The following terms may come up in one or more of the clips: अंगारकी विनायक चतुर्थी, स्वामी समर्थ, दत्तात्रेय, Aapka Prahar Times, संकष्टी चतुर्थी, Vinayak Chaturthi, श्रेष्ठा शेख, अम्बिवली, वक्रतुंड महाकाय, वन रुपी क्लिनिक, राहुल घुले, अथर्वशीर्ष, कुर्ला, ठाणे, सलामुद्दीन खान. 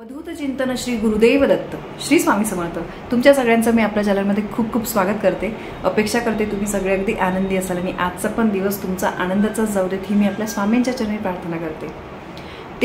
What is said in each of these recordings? अवधूत चिंतन श्री गुरुदेव दत्त, श्री स्वामी समर्थ। तुमच्या सगळ्यांचं मी आपल्या चॅनलमध्ये खूप खूप स्वागत करते। अपेक्षा करते तुम्ही सगळे अगदी आनंदी असाल आणि आजचा पण दिवस तुमचा आनंदाचाच जाऊ देत ही मी आपल्या स्वामींच्या चरणी प्रार्थना करते।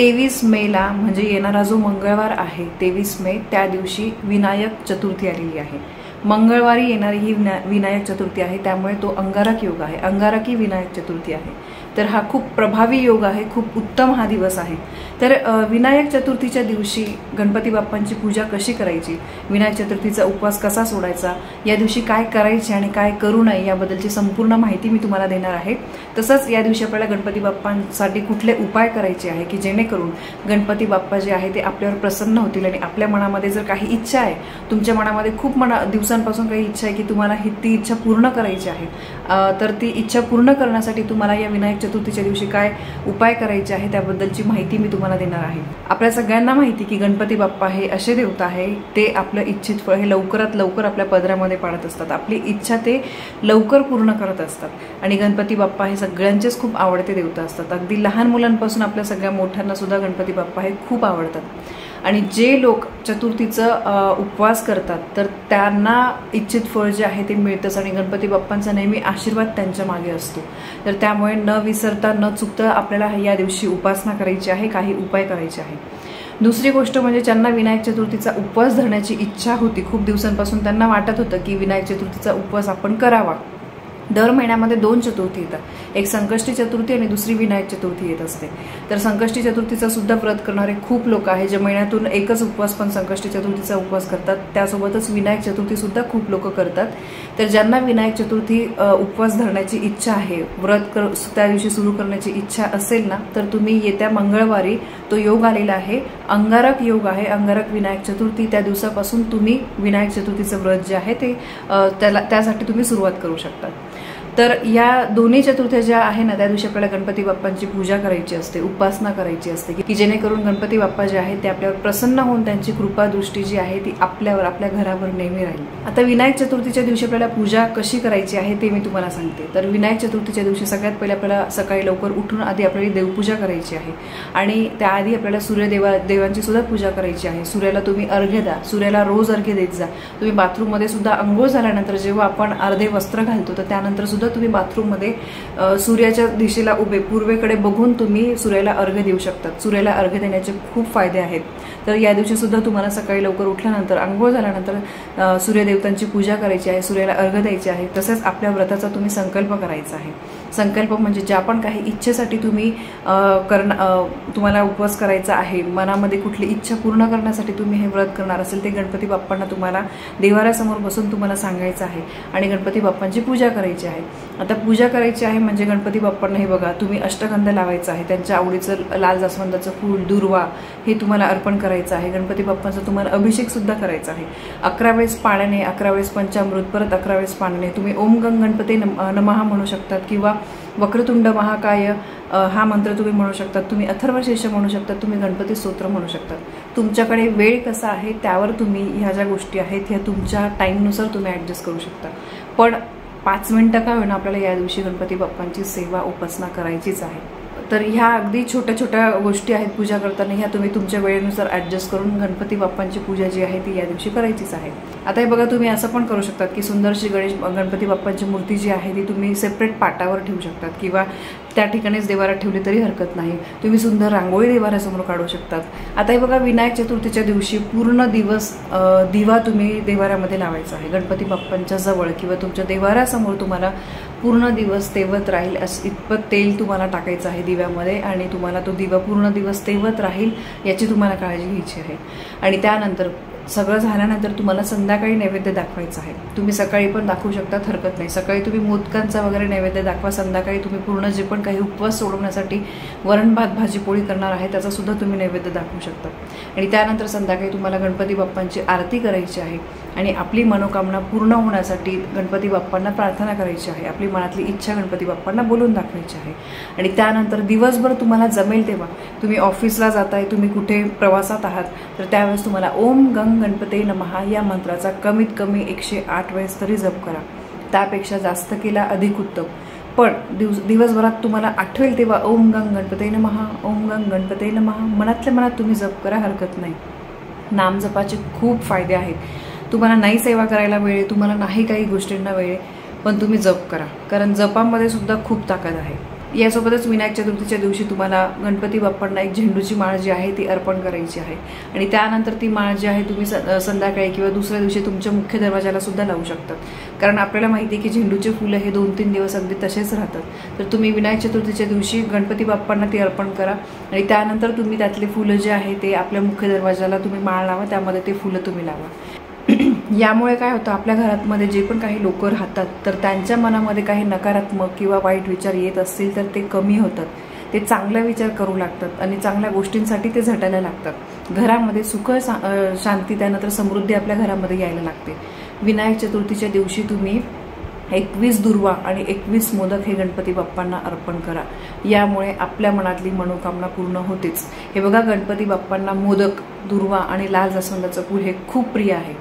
23 मेला म्हणजे येणारा जो मंगळवार आहे 23 मे, त्या दिवशी विनायक चतुर्थी आलेली आहे। मंगळवारी येणारी ही विनायक चतुर्थी आहे, त्यामुळे तो अंगारकी योग आहे, अंगारकी विनायक चतुर्थी आहे। तर हा खूप प्रभावी योग आहे, खूप उत्तम हा दिवस आहे। तर विनायक चतुर्थीच्या दिवशी गणपती बाप्पांची पूजा कशी करायची, विनायक चतुर्थीचा उपवास कसा सोडायचा, या दिवशी काय करायचे आणि काय करू नये याबद्दलची संपूर्ण माहिती मी तुम्हाला देणार आहे। तसंच या दिवशी आपल्याला गणपती बाप्पांसाठी कुठले उपाय करायचे आहे की जेणेकरून गणपती बाप्पा जे आहे ते आपल्यावर प्रसन्न होतील आणि आपल्या मनामध्ये जर काही इच्छा आहे, तुमच्या मनामध्ये खूप दिवसांपासून काही इच्छा आहे की तुम्हाला ती इच्छा पूर्ण करायची आहे, तर ती इच्छा पूर्ण करण्यासाठी तुम्हाला या विनायक चतुर्थीच्या दिवशी काय उपाय करायचे आहे त्याबद्दलची माहिती मी तुम्हाला देणार आहे। आपल्या सगळ्यांना माहिती की गणपती बाप्पा हे असे देवता आहे, ते आपलं इच्छित फळ हे लवकरात लवकर आपल्या पदरामध्ये पाडत असतात, आपली इच्छा ते लवकर पूर्ण करत असतात। आणि गणपती बाप्पा हे सगळ्यांचेच खूप आवडते देवता असतात, अगदी लहान मुलांपासून आपल्या सगळ्या मोठ्यांना सुद्धा गणपती बाप्पा हे खूप आवडतात। आणि जे लोक चतुर्थीचं उपवास करतात तर त्यांना इच्छित फळ जे आहे ते मिळतंच आणि गणपती बाप्पांचा नेहमी आशीर्वाद त्यांच्या मागे असतो। तर त्यामुळे न विसरता न चुकता आपल्याला या दिवशी उपासना करायची आहे, काही उपाय करायचे आहे। दुसरी गोष्ट म्हणजे ज्यांना विनायक चतुर्थीचा उपवास धरण्याची इच्छा होती खूप दिवसांपासून, त्यांना वाटत होतं की विनायक चतुर्थीचा उपवास आपण करावा। दर महिन्यामध्ये 2 चतुर्थी येतात, एक संकष्टी चतुर्थी आणि दुसरी विनायक चतुर्थी येत असते। तर संकष्टी चतुर्थीचा सुद्धा व्रत करणारे खूप लोक आहे, जे महिन्यातून एकच उपवास पण संकष्टी चतुर्थीचा उपवास करतात, त्यासोबतच विनायक चतुर्थी सुद्धा खूप लोक करतात। तर ज्यांना विनायक चतुर्थी उपवास धरण्याची इच्छा आहे, व्रत त्या दिवशी सुरू करण्याची इच्छा असेल ना, तर तुम्ही येत्या मंगळवारी, तो योग आलेला आहे, अंगारक योग आहे, अंगारक विनायक चतुर्थी, त्या दिवसापासून तुम्ही विनायक चतुर्थीचं व्रत जे आहे ते त्यासाठी तुम्ही सुरुवात करू शकता। तर या दोन्ही चतुर्थ्या ज्या आहे ना, त्या दिवशी आपल्याला गणपती बाप्पांची पूजा करायची असते, उपासना करायची असते की जेणेकरून गणपती बाप्पा जे आहे ते आपल्यावर प्रसन्न होऊन त्यांची कृपादृष्टी जी आहे ती आपल्यावर, आपल्या घरावर नेहमी राहील। आता विनायक चतुर्थीच्या दिवशी आपल्याला पूजा कशी करायची आहे ते मी तुम्हाला सांगते। तर विनायक चतुर्थीच्या दिवशी सगळ्यात पहिले आपल्याला सकाळी लवकर उठून आधी आपल्याला देवपूजा करायची आहे आणि त्याआधी आपल्याला सूर्यदेवांची सुद्धा पूजा करायची आहे। सूर्याला तुम्ही अर्घ्य द्या, सूर्याला रोज अर्घ्य देत जा। तुम्ही बाथरूममध्ये सुद्धा अंघोळ झाल्यानंतर जेव्हा आपण अर्धे वस्त्र घालतो तर त्यानंतर तुम्ही बाथरूम मध्ये सूर्याच्या दिशेला उभे, पूर्वेकडे बघून तुम्ही सूर्याला अर्घ्य देऊ शकता। सूर्याला अर्घ्य देण्याचे खूप फायदे आहेत। तर या दिवशी सुद्धा तुम्हाला सकाळी लवकर उठल्यानंतर, अंघोळ झाल्यानंतर सूर्यदेवतांची पूजा करायची आहे, सूर्याला अर्घ्य द्यायचे आहे। तसेच आपल्या व्रताचा तुम्ही संकल्प करायचा आहे। संकल्प म्हणजे ज्या पण काही इच्छेसाठी तुम्ही तुम्हाला उपवास करायचा आहे, मनामध्ये कुठली इच्छा पूर्ण करण्यासाठी तुम्ही हे व्रत करणार असेल, ते गणपती बाप्पांना तुम्हाला देवाऱ्यासमोर बसून तुम्हाला सांगायचं आहे आणि गणपती बाप्पांची पूजा करायची आहे। आता पूजा करायची आहे म्हणजे गणपती बाप्पांना, हे बघा, तुम्ही अष्टगंध लावायचं आहे, त्यांच्या आवडीचं लाल जास्वंदाचं फूल, दुर्वा हे तुम्हाला अर्पण करायचं आहे। गणपती बाप्पांचा तुम्हाला अभिषेक सुद्धा करायचा आहे। 11 वेळेस पाण्याने, 11 वेळेस पंचामृत, परत 11 वेळेस पाण्याने तुम्ही ओम गंग गणपती नमः म्हणू शकतात किंवा वक्रतुंड महाकाय हा मंत्र तुम्ही म्हणू शकतात, तुम्ही अथर्वशीर्ष म्हणू शकतात, तुम्ही गणपती स्तोत्र म्हणू शकतात। तुमच्याकडे वेळ कसा आहे त्यावर तुम्ही ह्या ज्या गोष्टी आहेत ह्या तुमच्या टाईमनुसार तुम्ही ॲडजस्ट करू शकता। पण 5 मिनिटं का होईना आपल्याला या दिवशी गणपती बाप्पांची सेवा, उपासना करायचीच आहे। तर ह्या अगदी छोट्या छोट्या गोष्टी आहेत पूजा करताना, ह्या तुम्ही तुमच्या वेळेनुसार ॲडजस्ट करून गणपती बाप्पांची पूजा जी आहे ती या दिवशी करायचीच आहे। आता हे बघा, तुम्ही असं पण करू शकतात की सुंदरशी गणपती बाप्पांची मूर्ती जी आहे ती तुम्ही सेपरेट पाटावर ठेवू शकतात किंवा त्या ठिकाणीच देवाऱ्यात ठेवली तरी हरकत नाही। तुम्ही सुंदर रांगोळी देवाऱ्यासमोर काढू शकतात। आता हे बघा, विनायक चतुर्थीच्या दिवशी पूर्ण दिवस दिवा तुम्ही देवाऱ्यामध्ये लावायचा आहे, गणपती बाप्पांच्या जवळ किंवा तुमच्या देवाऱ्यासमोर तुम्हाला पूर्ण दिवस तेवत राहील असं इतपत तेल तुम्हाला टाकायचं आहे दिव्यामध्ये आणि तुम्हाला तो दिवा पूर्ण दिवस तेवत राहील याची तुम्हाला काळजी घ्यायची आहे। आणि त्यानंतर सगळं झाल्यानंतर तुम्हाला संध्याकाळी नैवेद्य दाखवायचं आहे। तुम्ही सकाळी पण दाखवू शकता, हरकत नाही। सकाळी तुम्ही मोदकांचा वगैरे नैवेद्य दाखवा, संध्याकाळी तुम्ही पूर्ण जे पण काही उपवास सोडवण्यासाठी वरण भात भाजी पोळी करणार आहे त्याचा सुद्धा तुम्ही नैवेद्य दाखवू शकता। आणि त्यानंतर संध्याकाळी तुम्हाला गणपती बाप्पांची आरती करायची आहे आणि आपली मनोकामना पूर्ण होण्यासाठी गणपती बाप्पांना प्रार्थना करायची आहे, आपली मनातली इच्छा गणपती बाप्पांना बोलून दाखवायची आहे। आणि त्यानंतर दिवसभर तुम्हाला जमेल तेव्हा, तुम्ही ऑफिसला जाताय, तुम्ही कुठे प्रवासात आहात, तर त्यावेळेस तुम्हाला ओम गंग गणपती नमः या मंत्राचा कमीत कमी 108 वेळेस तरी जप करा। त्यापेक्षा जास्त केला अधिक उत्तम। पण दिवसभरात तुम्हाला आठवेल तेव्हा ओम गंग गणपती नमः, ओम गंग गणपती नमः मनातल्या मनात तुम्ही जप करा, हरकत नाही। नामजपाचे खूप फायदे आहेत। तुम्हाला नाही सेवा करायला वेळ, तुम्हाला नाही काही गोष्टींना वेळ, पण तुम्ही जप करा, कारण जपामध्ये सुद्धा खूप ताकद आहे। यासोबतच विनायक चतुर्थीच्या दिवशी तुम्हाला गणपती बाप्पांना एक झेंडूची माळ जी आहे ती अर्पण करायची आहे, आणि त्यानंतर ती माळ जी आहे तुम्ही संध्याकाळी किंवा दुसऱ्या दिवशी तुमच्या मुख्य दरवाजाला सुद्धा लावू शकता, कारण आपल्याला माहिती आहे की झेंडूचे फुलं हे 2-3 दिवस अगदी तसेच राहतात। तर तुम्ही विनायक चतुर्थीच्या दिवशी गणपती बाप्पांना ते अर्पण करा, आणि त्यानंतर तुम्ही त्यातले फुलं जे आहे ते आपल्या मुख्य दरवाजाला तुम्ही माळ लावा, त्यामध्ये ते फुलं तुम्ही लावा। यामुळे काय होतं, आपल्या घरात मध्ये जे पण काही लोक राहतात तर त्यांच्या मनामध्ये काही नकारात्मक किंवा वाईट विचार येत असतील तर ते कमी होतात, ते चांगला विचार करू लागतात आणि चांगल्या गोष्टींसाठी ते झटायला लागतात। घरामध्ये सुख शांती त्यानंतर समृद्धी आपल्या घरामध्ये यायला लागते। विनायक चतुर्थीच्या दिवशी तुम्ही 21 दुर्वा आणि 21 मोदक हे गणपती बाप्पांना अर्पण करा, यामुळे आपल्या मनातली मनोकामना पूर्ण होतेच। हे बघा, गणपती बाप्पांना मोदक, दुर्वा आणि लाल जास्वंदाचं फूल हे खूप प्रिय आहे।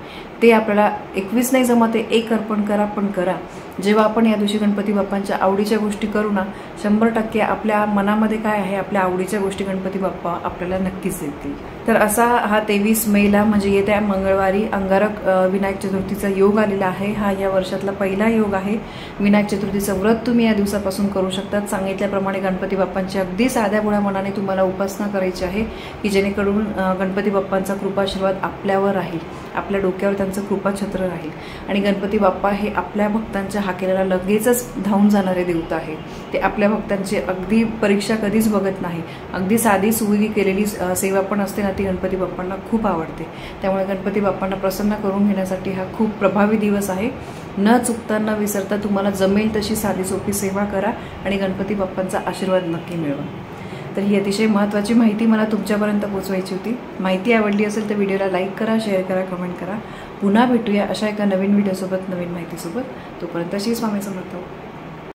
ते आपल्याला 21 नाही जमत, ते 1 अर्पण करा, पण करा। जेव्हा आपण या दिवशी गणपती बाप्पांच्या आवडीच्या गोष्टी करू ना, 100% आपल्या मनामध्ये काय आहे आपल्या आवडीच्या गोष्टी गणपती बाप्पा आपल्याला नक्कीच देतील। तर असा हा 23 मेला म्हणजे येत्या मंगळवारी अंगारक विनायक चतुर्थीचा योग आलेला आहे। हा या वर्षातला पहिला योग आहे। विनायक चतुर्थीचं व्रत तुम्ही या दिवसापासून करू शकता। सांगितल्याप्रमाणे गणपती बाप्पांची अगदी साध्या भोळ्या मनाने तुम्हाला उपासना करायची आहे की जेणेकरून गणपती बाप्पांचा कृपाशीर्वाद आपल्यावर राहील, आपल्या डोक्यावर त्यांचं कृपाछत्र राहील, आणि गणपती बाप्पा हे आपल्या भक्तांच्या हाकेला लगेचच धावून जाणारे देवता आहे। ते आपल्या भक्तांची अगदी परीक्षा कधीच बघत नाही, अगदी साधी सुविधी केलेली सेवा पण असते ना, ती गणपती बाप्पांना खूप आवडते। त्यामुळे गणपती बाप्पांना प्रसन्न करून घेण्यासाठी हा खूप प्रभावी दिवस आहे। न चुकता न विसरता तुम्हाला जमेल तशी साधी सोपी सेवा करा आणि गणपती बाप्पांचा आशीर्वाद नक्की मिळवा। तर ही अतिशय महत्त्वाची माहिती मला तुमच्यापर्यंत पोहोचवायची होती। माहिती आवडली असेल तर व्हिडिओला लाईक करा, शेअर करा, कमेंट करा। पुन्हा भेटूया अशा एका नवीन व्हिडिओसोबत, नवीन माहितीसोबत। तोपर्यंत श्री स्वामी समर्थ।